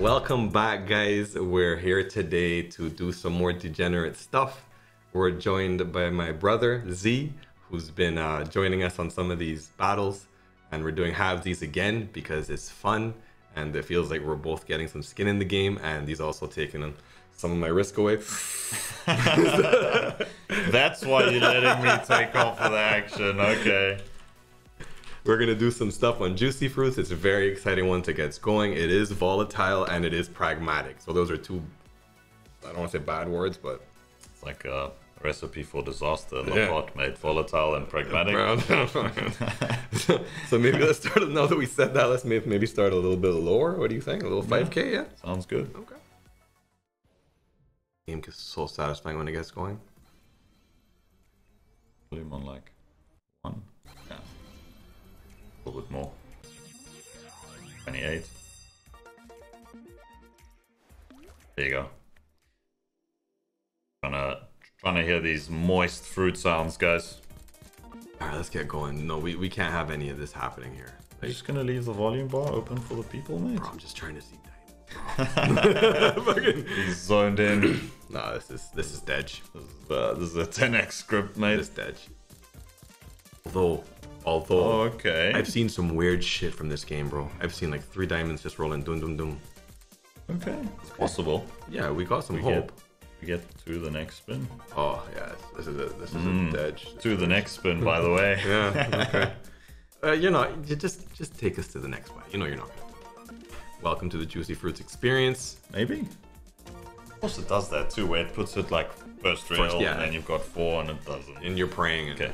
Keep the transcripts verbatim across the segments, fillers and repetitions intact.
Welcome back, guys. We're here today to do some more degenerate stuff. We're joined by my brother Z, who's been uh, joining us on some of these battles, and we're doing halvesies again because it's fun and it feels like we're both getting some skin in the game, and he's also taking some of my risk away. That's why you're letting me take off of the action, okay. We're going to do some stuff on Juicy Fruits. It's a very exciting once it gets going. It is volatile and it is pragmatic. So those are two, I don't want to say bad words, but... It's like a recipe for disaster. Yeah. Laporte made volatile and pragmatic. so, so maybe let's start, now that we said that, let's maybe start a little bit lower. What do you think? A little five K, yeah? yeah? Sounds good. Okay. The game is so satisfying when it gets going. Volume on like one. Yeah. A little bit more. twenty-eight. There you go. Trying to, trying to hear these moist fruit sounds, guys. Alright, let's get going. No, we, we can't have any of this happening here. Like, you're just gonna leave the volume bar open for the people, mate? Bro, I'm just trying to see diamonds. He's zoned in. Nah, this is, this is Dedge. This is, uh, this is a ten X script, mate. This is Dedge. Although... Although, oh, okay. I've seen some weird shit from this game, bro. I've seen like three diamonds just rolling doom doom doom. Okay. It's possible. Yeah, we got some we hope. Get, we get to the next spin. Oh, yeah. This is a, this is mm. a Dedge. To the next spin, by the way. Yeah, okay. uh, you know, you just, just take us to the next one. You know you're not gonna do that. Welcome to the Juicy Fruits experience. Maybe. Of course it does that too, where it puts it like first rail, first, yeah. and then you've got four and it doesn't. And you're praying. And... Okay.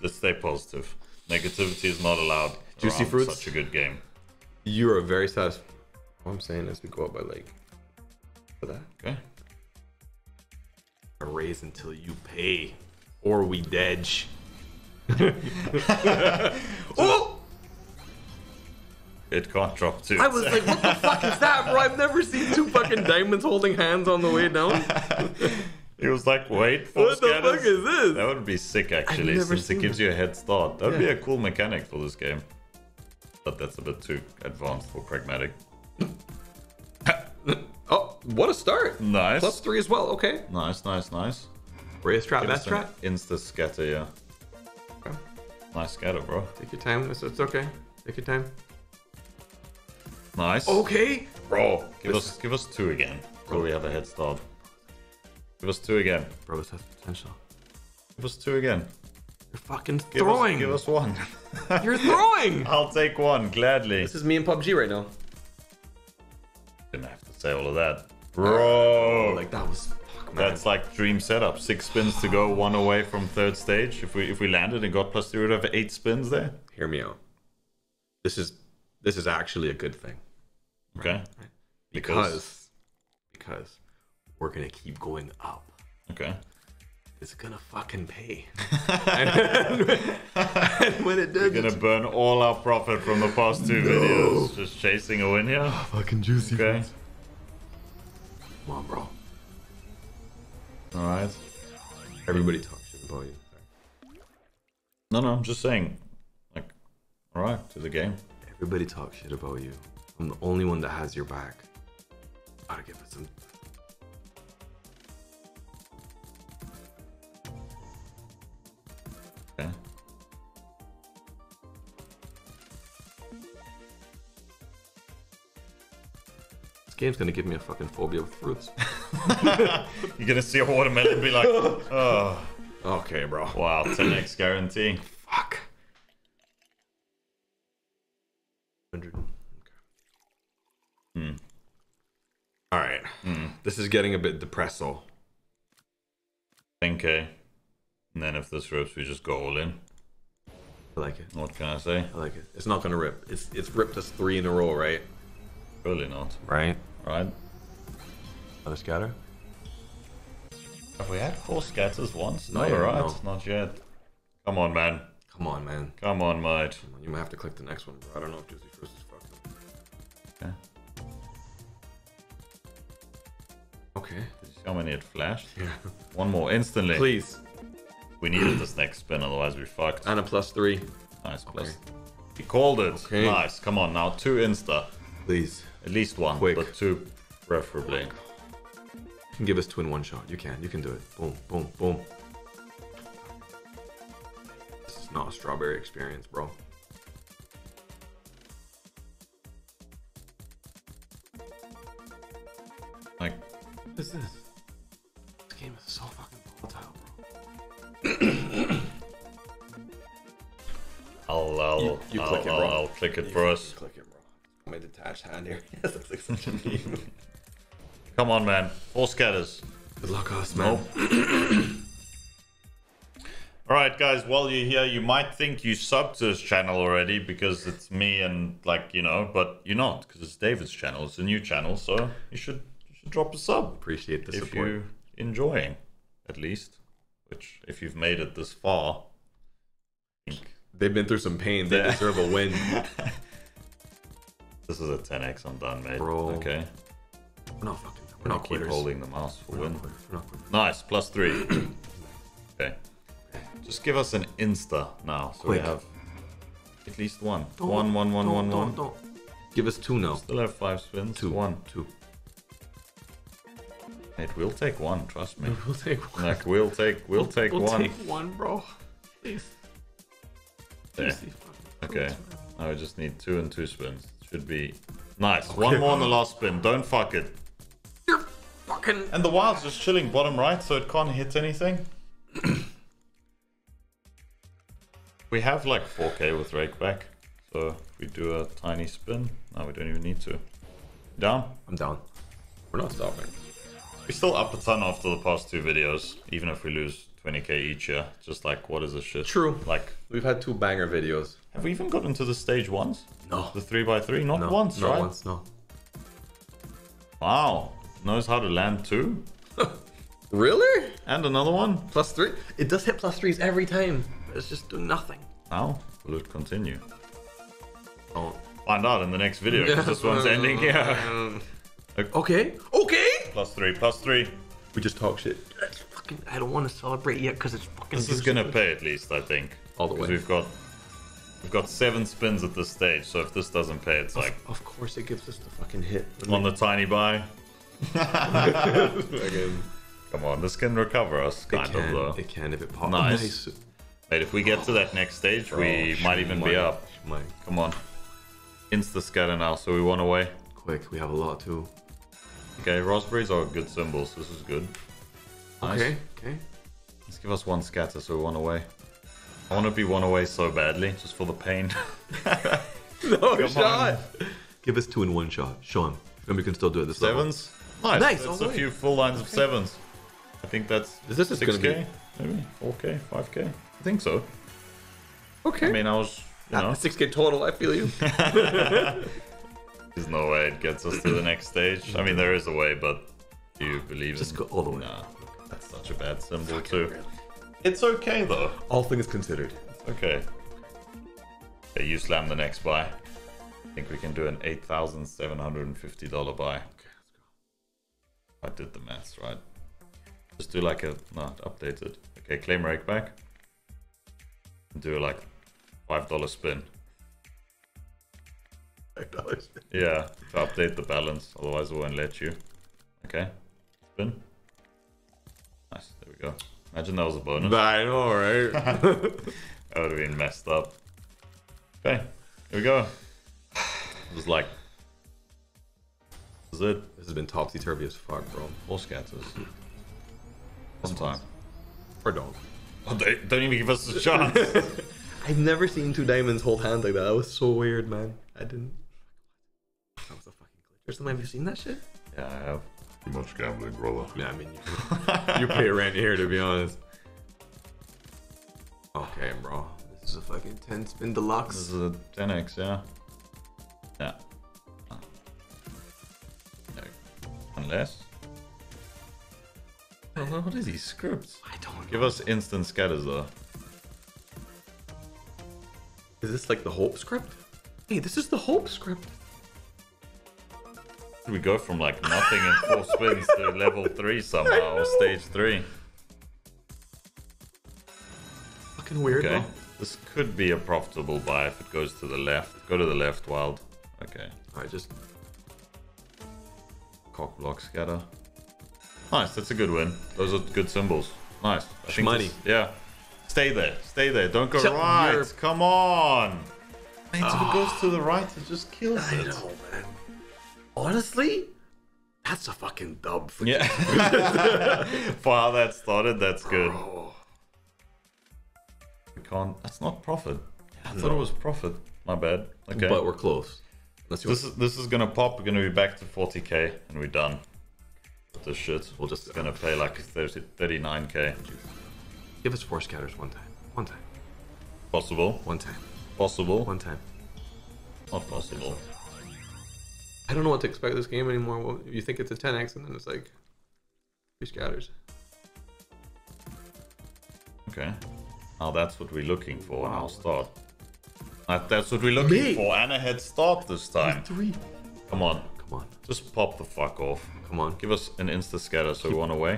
Let's stay positive. Negativity is not allowed. Juicy Fruits, such a good game. You are very satisfied. What I'm saying is we go up by like... For that? Okay. A raise until you pay. Or we dedge. Oh! It can't drop two. I was like, what the fuck is that, bro? I've never seen two fucking diamonds holding hands on the way down. He was like, wait, for what the fuck is this? That would be sick, actually, since it gives you a head start. That would be a cool mechanic for this game. But that's a bit too advanced for Pragmatic. Oh, what a start. Nice. Plus three as well, okay. Nice, nice, nice. Raise trap, that's trap. Insta scatter, yeah. Okay. Nice scatter, bro. Take your time, it's, it's okay. Take your time. Nice. Okay. Bro, give this... us give us two again. So we have a head start. Give us two again. Bro, this has potential. Give us two again. You're fucking give throwing! Us, give us one. You're throwing! I'll take one, gladly. This is me and P U B G right now. Didn't have to say all of that. Bro! Oh, like, that was... Fuck, man. That's like dream setup. Six spins to go, one away from third stage. If we if we landed and got plus three, we'd have eight spins there. Hear me out. This is, this is actually a good thing. Okay. Right. Because... Because... because we're gonna keep going up. Okay. It's gonna fucking pay. And when it does, we're gonna burn all our profit from the past two no. videos. Just chasing a win here. Oh, fucking Juicy Fruits. Okay. Come on, bro. Alright. Everybody talks shit about you. Sorry. No, no, I'm just saying. Like, alright, to the game. Everybody talks shit about you. I'm the only one that has your back. Gotta give it some. Okay. This game's gonna give me a fucking phobia with fruits. You're gonna see a watermelon and be like, oh. Okay, bro. Wow, ten X guarantee. Fuck. one hundred. Okay. Hmm. Alright. Mm. This is getting a bit depresso. ten K. And then if this rips, we just go all in. I like it. What can I say? I like it. It's not gonna rip. It's it's ripped us three in a row, right? Really not. Right. Right. Another scatter. Have we had four scatters once? No, you're right. No. Not yet. Come on, man. Come on, man. Come on, mate. Come on. You might have to click the next one, bro. I don't know if Juicy Fruits is fucked up. Okay. Okay. Did you see how many it flashed? Yeah. One more instantly. Please. We needed this next spin, otherwise we fucked. And a plus three. Nice, plus. Okay. He called it. Okay. Nice. Come on now, two insta. Please. At least one, quick. But two preferably. You can give us two in one shot. You can. You can do it. Boom, boom, boom. This is not a strawberry experience, bro. Like, what is this? This game is so fucking volatile, bro. I'll, I'll, you, you I'll, click I'll, it, bro. I'll click it you, for you us. Click it, bro. My detached hand here. Yes, that's like such a meme. Come on, man. All scatters. Good luck, us, man. Nope. All right, guys. While you're here, you might think you subbed to this channel already because it's me and like you know, but you're not because it's David's channel. It's a new channel, so you should you should drop a sub. Appreciate the support. If you're enjoying, at least, which if you've made it this far, I think they've been through some pain. They deserve a win. This is a ten X. I'm done, mate. Bro. Okay. We're not fucking. We're, We're not keep quitters. holding the mouse for We're win. Not We're not nice. Plus three. Okay. Just give us an insta now, so Quick. we have at least one. Don't, one, one, one, don't, one, don't, one. Don't. Give us two now. Still have five spins. Two, one, two. Mate, we'll take one. Trust me. We'll take one. Like we'll take. We'll, we'll take we'll one. We'll take one, bro. Please. There. Okay. Now we just need two and two spins. Should be nice. Okay. One more on the last spin. Don't fuck it. You're fucking. And the wild's just chilling bottom right, so it can't hit anything. We have like four K with Rakeback, so if we do a tiny spin. No, we don't even need to. You down? I'm down. We're not stopping. We're still up a ton after the past two videos, even if we lose twenty K each year. Just like, what is this shit? True. Like, we've had two banger videos. Have we even gotten to the stage once? No. The three by three? Not no, once, not right? Not once, no. Wow. Knows how to land two? Really? And another one? Plus three? It does hit plus threes every time. Let's just do nothing. How will it continue? I'll find out in the next video, because this one's ending here. Okay. Okay! Plus three, plus three. We just talk shit. That's fucking, I don't want to celebrate yet, because it's fucking... This is going to pay at least, I think. All the way. We've got... We've got seven spins at this stage, so if this doesn't pay, it's like... Of, of course it gives us the fucking hit. On the tiny buy. Come on, this can recover us, kind of, though. It can if it pops. Nice. nice. Wait, if we get to that next stage, Bro, we might even might, be up. Might. Come on. Insta-scatter now, so we want away. Quick, we have a lot, too. Okay, raspberries are good symbols. This is good. Nice. Okay, okay. Let's give us one scatter, so we want away. I want to be one away so badly, just for the pain. no Come shot! On. Give us two in one shot, Sean. And we can still do it this Sevens? Level. Nice, nice. That's a way. few full lines okay. of sevens. I think that's Is this six K, be... maybe? four K, five K? I think so. Okay. I mean, I was, you know... six K total, I feel you. There's no way it gets us to the next stage. I mean, there is a way, but do you believe it? Just in... go all the way. Nah, that's such a bad symbol, Fuck too. It, really. It's okay though. All things considered. Okay. Okay, you slam the next buy. I think we can do an eight thousand seven hundred and fifty dollar buy. Okay, let's go. I did the maths right. Just do like a not updated. Okay, claim Rakeback. And do like five dollar spin. Five dollars. Yeah, to update the balance. Otherwise, we won't let you. Okay, spin. Nice. There we go. Imagine that was a bonus. I know, right? That would have been messed up. Okay, here we go. It was like... This is it. This has been topsy-turvy as fuck, bro. All scatters. One time. Or don't. Oh, they don't even give us a chance. I've never seen two diamonds hold hands like that. That was so weird, man. I didn't... That was a fucking glitch. Or something. Have you seen that shit? Yeah, I have. Too much gambling, brother. Yeah, I mean, you, you pay rent here, to be honest. Okay, bro. This is a fucking ten spin deluxe. This is a ten X, yeah. Yeah. No. Unless. I don't know, what is these scripts? I don't know. Give us instant scatters, though. Is this like the hope script? Hey, this is the hope script. We go from like nothing in four spins to level three somehow, or stage three. Fucking weird. Okay, though. This could be a profitable buy if it goes to the left. Go to the left, wild. Okay. All right, just cock block scatter. Nice, that's a good win. Those are good symbols. Nice. I think this, yeah. Stay there. Stay there. Don't go Shut right. Your... Come on. Man, if it goes to the right, it just kills I it. I know, man. Honestly, that's a fucking dub. For yeah. For how that started, that's good. Bro. We can't. That's not profit. I no. thought it was profit. My bad. Okay. But we're close. Let's this is this is gonna pop. We're gonna be back to forty K, and we're done. This shit. We're just gonna pay like thirty-nine K. Give us four scatters one time. One time. Possible. One time. Possible. One time. Not possible. I don't know what to expect this game anymore. Well, you think it's a ten X and then it's like three scatters. Okay. Now that's what we're looking for. Wow. I'll start. That's what we're looking Me. for. And a head start this time. Three. Come on. Come on. Just pop the fuck off. Come on. Give us an insta scatter so keep, we want away.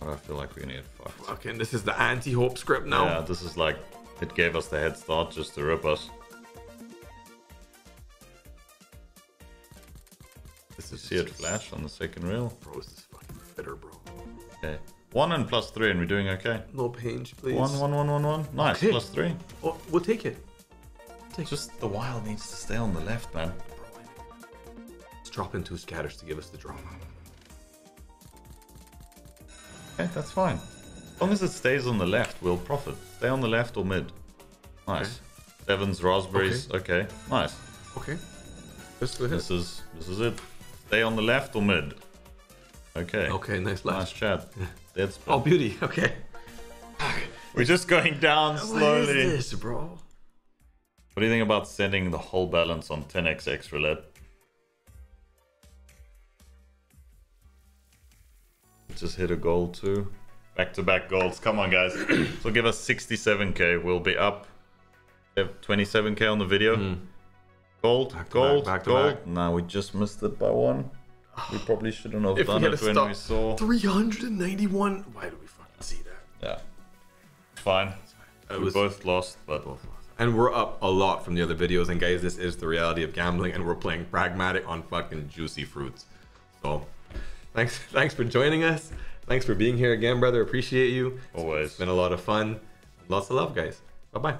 But I feel like we need fucked. Fucking, this is the anti-hope script now. Yeah, this is like, it gave us the head start just to rip us. This is see it flash on the second reel. Bro, this is fucking bitter, bro. Okay. One and plus three and we're doing okay. No pinch, please. One, one, one, one, one. Nice, okay. Plus three. Oh, we'll take it. Just the wild needs to stay on the left, man. Let's drop in two scatters to give us the drama. Okay, that's fine. As long as it stays on the left, we'll profit. Stay on the left or mid. Nice. Okay. Devon's raspberries. Okay. okay. Nice. Okay. This is this is it. Stay on the left or mid. Okay. Okay. Nice last. Nice chat. Dead spin. Oh, beauty. Okay. We're just going down slowly. What is this, bro? What do you think about sending the whole balance on ten X X roulette? Just hit a goal too. Back to back goals. Come on, guys. So give us sixty-seven K. We'll be up. twenty-seven K on the video. Mm. Gold, back gold, back, back gold. Now we just missed it by one. We probably shouldn't have done it when we saw three hundred ninety-one. Why do we fucking see that? Yeah. Fine. It we was... both lost, but. Both lost. And we're up a lot from the other videos, and guys, this is the reality of gambling, and we're playing Pragmatic on fucking Juicy Fruits. So, thanks thanks for joining us. Thanks for being here again, brother. Appreciate you. Always. It's been a lot of fun. Lots of love, guys. Bye-bye.